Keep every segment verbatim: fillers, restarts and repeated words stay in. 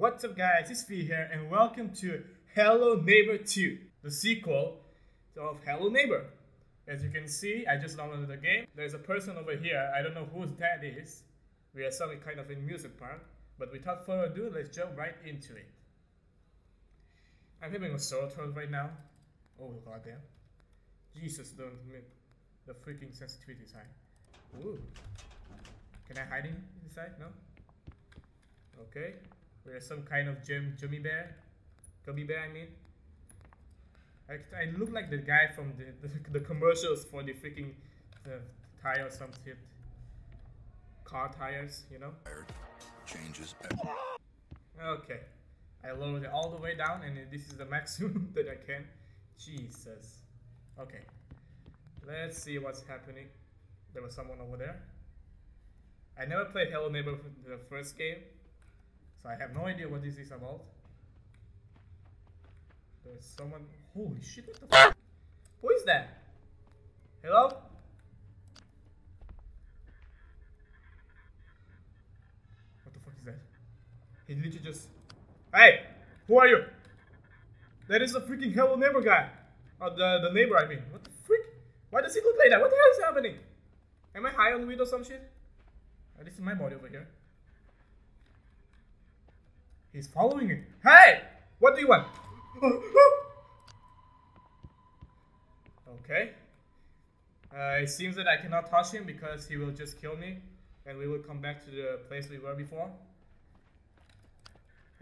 What's up guys, it's Phi here and welcome to Hello Neighbor two, the sequel of Hello Neighbor. As you can see, I just downloaded the game. There's a person over here, I don't know who that is. We are some kind of in music park, but without further ado, let's jump right into it. I'm having a sore throat right now. Oh goddamn. Jesus, don't admit the freaking sensitivity is high. Ooh. Can I hide in inside? No? Okay. We're some kind of gem, gummy bear, gummy bear. I mean, I, I look like the guy from the the, the commercials for the freaking the tire or some shit, car tires, you know. Changes. Okay, I lowered it all the way down, and this is the maximum that I can. Jesus. Okay, let's see what's happening. There was someone over there. I never played Hello Neighbor the first game. So I have no idea what this is about. There's someone. Holy shit, what the fuck? Who is that? Hello? What the fuck is that? He literally just. Hey! Who are you? That is the freaking Hello Neighbor guy. Or the, the neighbor, I mean. What the freak? Why does he look like that? What the hell is happening? Am I high on weed or some shit? Oh, this is my body over here. He's following me. Hey! What do you want? Okay. Uh, it seems that I cannot touch him because he will just kill me. And we will come back to the place we were before.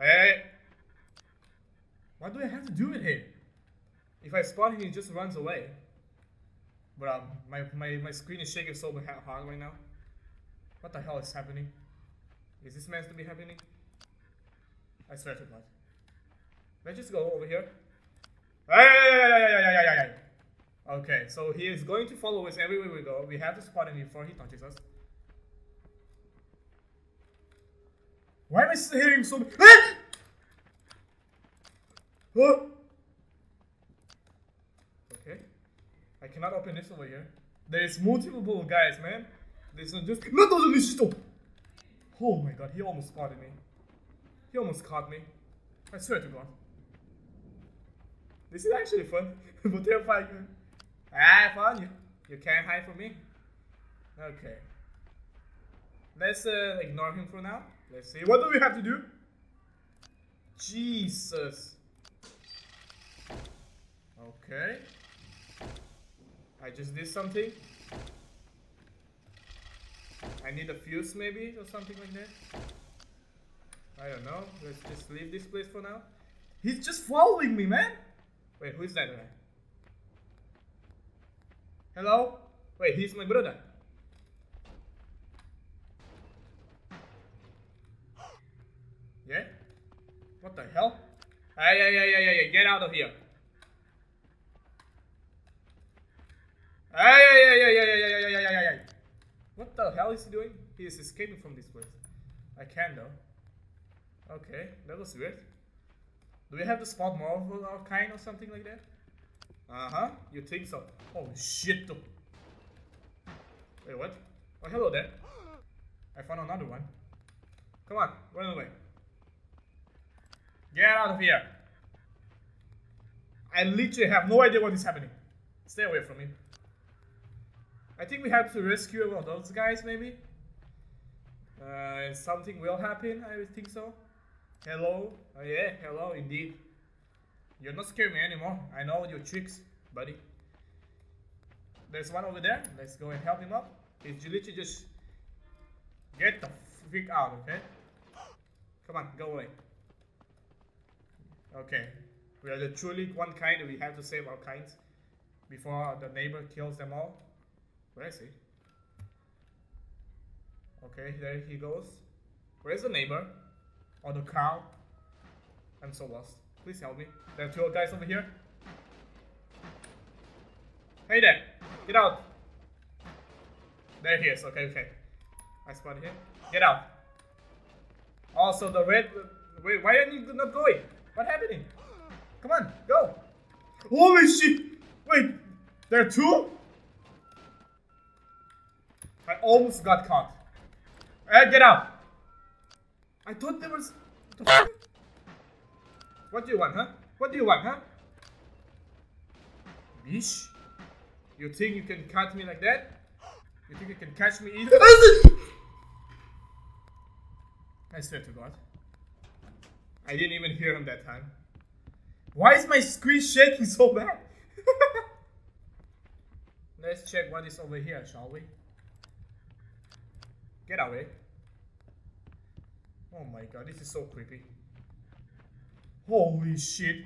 Hey! What do I have to do with him? If I spot him, he just runs away. But um, my, my, my screen is shaking so hard right now. What the hell is happening? Is this meant to be happening? I swear to God. Let's just go over here. Okay, so he is going to follow us everywhere we go. We have to spot him before he touches us. Why am I still hearing so many? Ah! Oh! Okay. I cannot open this over here. There is multiple guys, man. There's not just. Oh my God, he almost spotted me. He almost caught me. I swear to God. This is actually fun, but terrifying. Ah, I found you. You can't hide from me. Okay. Let's uh, ignore him for now. Let's see. What do we have to do? Jesus. Okay. I just did something. I need a fuse maybe or something like that. I don't know, let's just leave this place for now. He's just following me, man! Wait, who is that guy? Hello? Wait, he's my brother. Yeah? What the hell? Hey, hey, hey, hey, hey, get out of here. Hey, hey, hey, hey, hey, hey, hey, hey, hey. What the hell is he doing? He is escaping from this place. I can though. Okay, that was weird. Do we have to spot more of our kind or something like that? Uh-huh, you think so. Oh shit. Wait, what? Oh, hello there. I found another one. Come on, run away. Get out of here. I literally have no idea what is happening. Stay away from me. I think we have to rescue one of those guys, maybe? Uh, something will happen, I think so. Hello? Oh yeah, hello indeed. You're not scaring me anymore. I know your tricks, buddy. There's one over there. Let's go and help him up. He's literally just... Get the freak out, okay? Come on, go away. Okay. We are the truly one kind. We have to save our kinds before the neighbor kills them all. Where is he? Okay, there he goes. Where's the neighbor? Or the cow? I'm so lost. Please help me. There are two guys over here. Hey there! Get out! There he is. Okay, okay. I spotted him. Get out! Also, the red... Wait, why are you not going? What's happening? Come on, go! Holy shit! Wait! There are two? I almost got caught. Hey, get out! I thought there was... What the fuck? What do you want, huh? What do you want, huh? Bish? You think you can catch me like that? You think you can catch me either? I swear to God. I didn't even hear him that time. Why is my screen shaking so bad? Let's check what is over here, shall we? Get away. Oh my God, this is so creepy. Holy shit.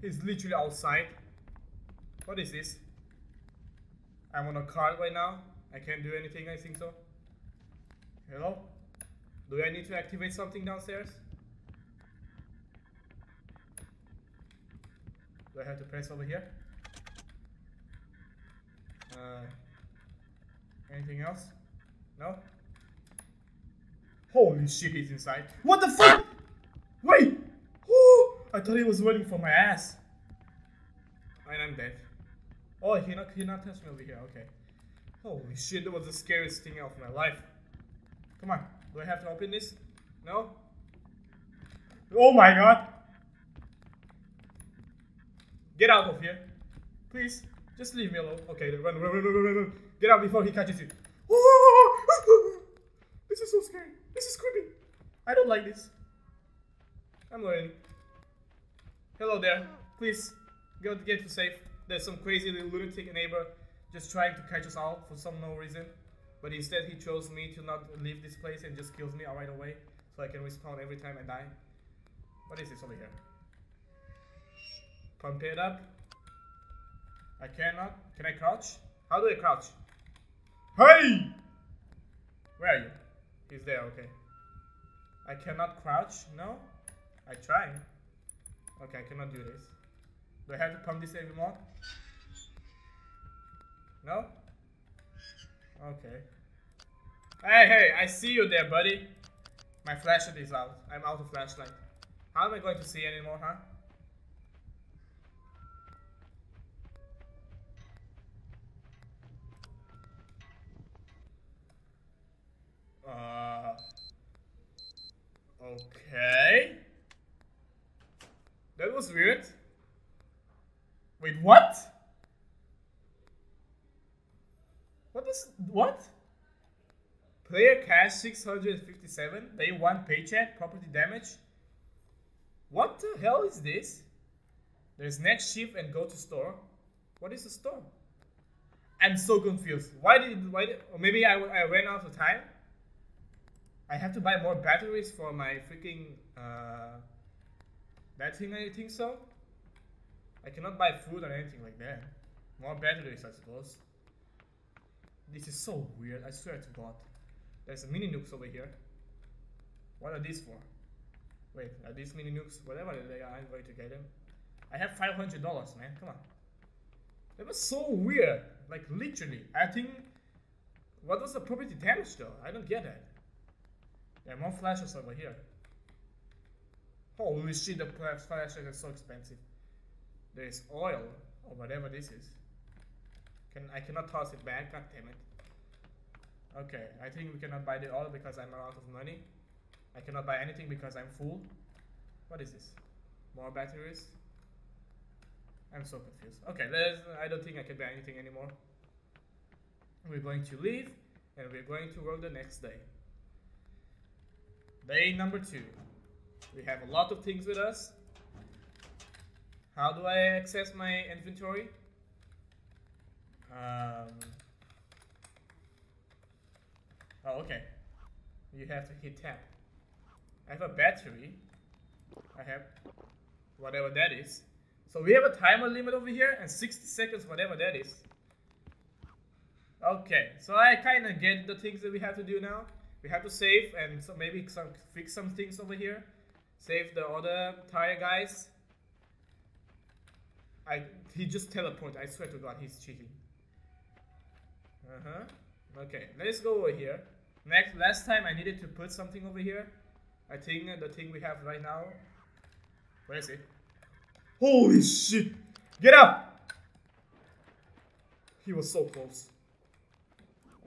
He's literally outside. What is this? I'm on a card right now. I can't do anything, I think so. Hello? Do I need to activate something downstairs? Do I have to press over here? Uh, anything else? No? Holy shit, he's inside. What the fuck? Wait! Ooh, I thought he was waiting for my ass. And I'm dead. Oh, he not, he not touched me over here, okay. Holy shit, that was the scariest thing of my life. Come on, do I have to open this? No? Oh my God! Get out of here. Please, just leave me alone. Okay, then run, run, run, run, run, run. Get out before he catches you. This is so scary. This is creepy. I don't like this. I'm learning. Hello there. Please, go to get to safe. There's some crazy little lunatic neighbor just trying to catch us all for some no reason. But instead he chose me to not leave this place and just kills me right away. So I can respawn every time I die. What is this over here? Pump it up. I cannot. Can I crouch? How do I crouch? Hey! Where are you? He's there, okay. I cannot crouch, no? I try. Okay, I cannot do this. Do I have to pump this every more? No? Okay. Hey, hey, I see you there, buddy. My flashlight is out. I'm out of flashlight. How am I going to see anymore, huh? Uh, okay. That was weird. Wait, what? What is, what? Player cash six hundred fifty-seven, day one paycheck, property damage. What the hell is this? There's next shift and go to store. What is the store? I'm so confused. Why did, why did, or maybe I, I ran out of time. I have to buy more batteries for my freaking uh, that thing, I think so. I cannot buy food or anything like that. More batteries, I suppose. This is so weird, I swear to God. There's a mini nukes over here. What are these for? Wait, are these mini nukes? Whatever they are, I'm going to get them. I have five hundred dollars, man, come on. That was so weird, like literally. I think, what was the property damage though? I don't get that. There are more flashes over here. Holy shit, the flashes are so expensive. There is oil, or whatever this is. Can I cannot toss it back, god damn it. Okay, I think we cannot buy the oil because I'm out of money. I cannot buy anything because I'm full. What is this? More batteries? I'm so confused. Okay, there's, I don't think I can buy anything anymore. We're going to leave, and we're going to work the next day. Day number two. We have a lot of things with us. How do I access my inventory? Um, oh, okay. You have to hit tab. I have a battery. I have whatever that is. So we have a timer limit over here and sixty seconds, whatever that is. Okay, so I kind of get the things that we have to do now. We have to save and so maybe some, fix some things over here. Save the other tire guys. I he just teleported. I swear to God, he's cheating. Uh huh. Okay, let's go over here. Next, last time I needed to put something over here. I think the thing we have right now. Where is it? Holy shit! Get up! He was so close.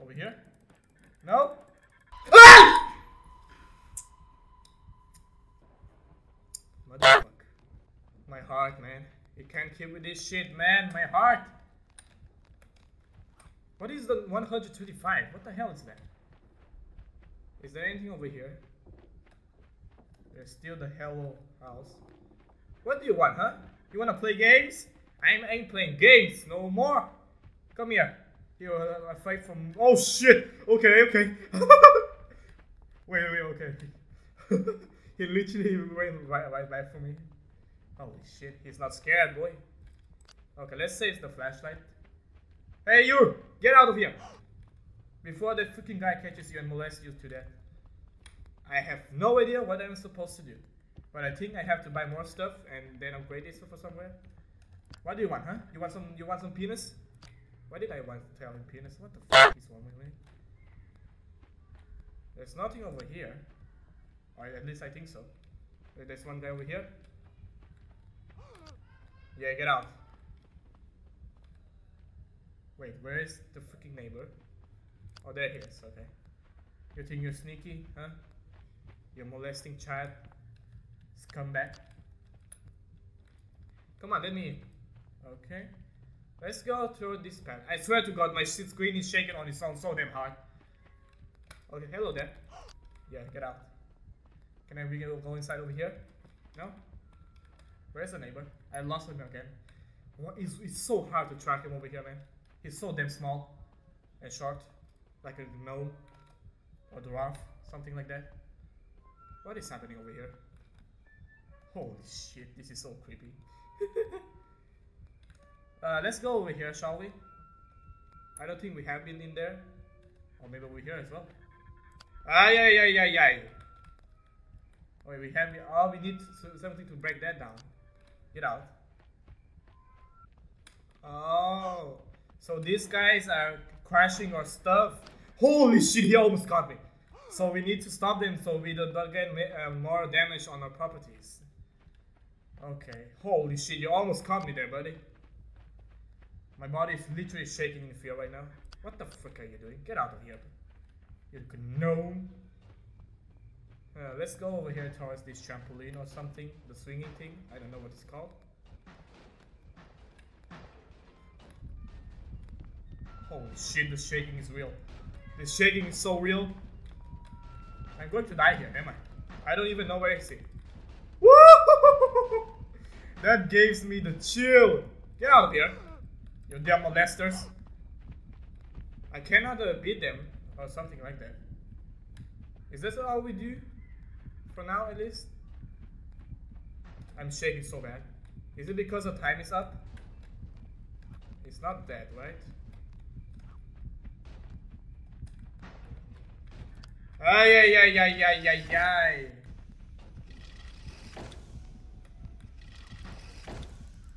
Over here? No. Motherfuck. My heart, man. You can't keep with this shit, man. My heart. What is the one hundred twenty-five? What the hell is that? Is there anything over here? There's still the Hello house. What do you want, huh? You wanna play games? I ain't playing games no more. Come here. Here, I fight from. Oh shit! Okay, okay. wait, wait, okay. He literally went right, right back for me. Holy shit, he's not scared, boy. Okay, let's say it's the flashlight. Hey, you! Get out of here! Before that freaking guy catches you and molests you to death. I have no idea what I'm supposed to do. But I think I have to buy more stuff and then upgrade this for somewhere. What do you want, huh? You want some? You want some penis? Why did I want to tell him penis? What the fuck is wrong with me? There's nothing over here. Or at least I think so. There's one guy over here. Yeah, get out. Wait, where is the freaking neighbor? Oh, there he is, okay. You think you're sneaky, huh? You're molesting child. Scumbag. Come on, let me in. Okay. Let's go through this path. I swear to God, my screen is shaking on its own so damn hard. Okay, hello there. Yeah, get out. Can I really go inside over here? No? Where's the neighbor? I lost him again. What is, it's so hard to track him over here, man. He's so damn small and short. Like a gnome or dwarf, something like that. What is happening over here? Holy shit, this is so creepy. uh, let's go over here, shall we? I don't think we have been in there. Or maybe over here as well. Ay, ay, ay, ay, ay. Wait, we have. Oh, we need something to break that down. Get out. Oh, so these guys are crashing our stuff. Holy shit, he almost got me. So we need to stop them so we don't get uh, more damage on our properties. Okay, holy shit, you almost caught me there, buddy. My body is literally shaking in fear right now. What the frick are you doing? Get out of here, you gnome. Uh, let's go over here towards this trampoline or something, the swinging thing. I don't know what it's called. Holy shit, the shaking is real. The shaking is so real. I'm going to die here, am I? I don't even know where it's at. Woo! That gives me the chill. Get out of here, you damn molesters. I cannot uh, beat them or something like that. Is this all we do? For now, at least. I'm shaking so bad. Is it because the time is up? It's not that, right? Ay, ay, ay, ay, ay, ay, ay.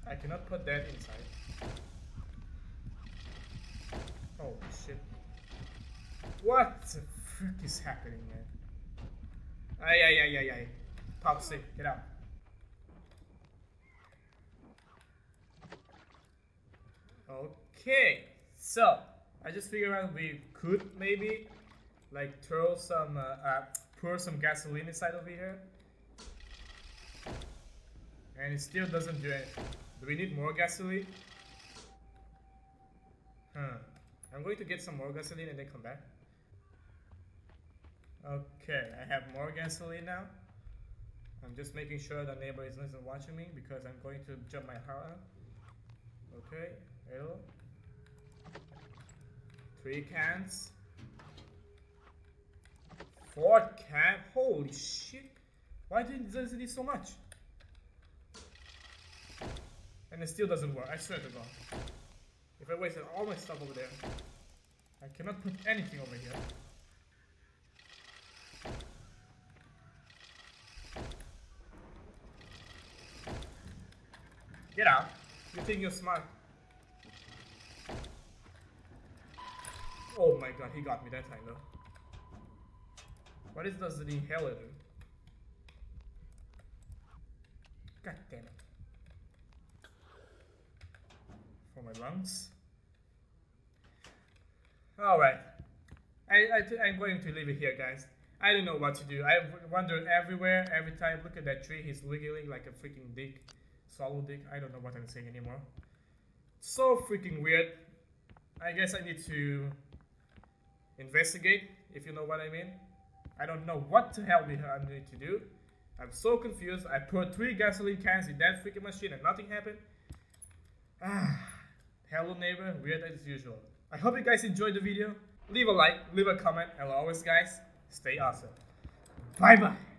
I cannot put that inside. Oh shit. What the frick is happening, man? Ay, ay, ay, ay, ay. Popsy, get out. Okay. So, I just figured out we could maybe like throw some, uh, uh, pour some gasoline inside over here. And it still doesn't do anything. Do we need more gasoline? Huh. I'm going to get some more gasoline and then come back. Okay, I have more gasoline now. I'm just making sure the neighbor isn't watching me because I'm going to jump my heart up. Okay, hello. Three cans. Fourth can? Holy shit! Why did it do so much? And it still doesn't work, I swear to God. If I wasted all my stuff over there, I cannot put anything over here. Get out! You think you're smart? Oh my God, he got me that time though. What is does the inhaler do? God damn it. For my lungs. Alright. I, I I'm going to leave it here, guys. I don't know what to do. I wandered everywhere every time. Look at that tree. He's wiggling like a freaking dick. Saludic. I don't know what I'm saying anymore. So freaking weird. I guess I need to investigate, if you know what I mean. I don't know what the hell I need to do. I'm so confused. I put three gasoline cans in that freaking machine and nothing happened. Ah, Hello Neighbor, weird as usual. I hope you guys enjoyed the video. Leave a like, leave a comment, and always guys, stay awesome. Bye bye.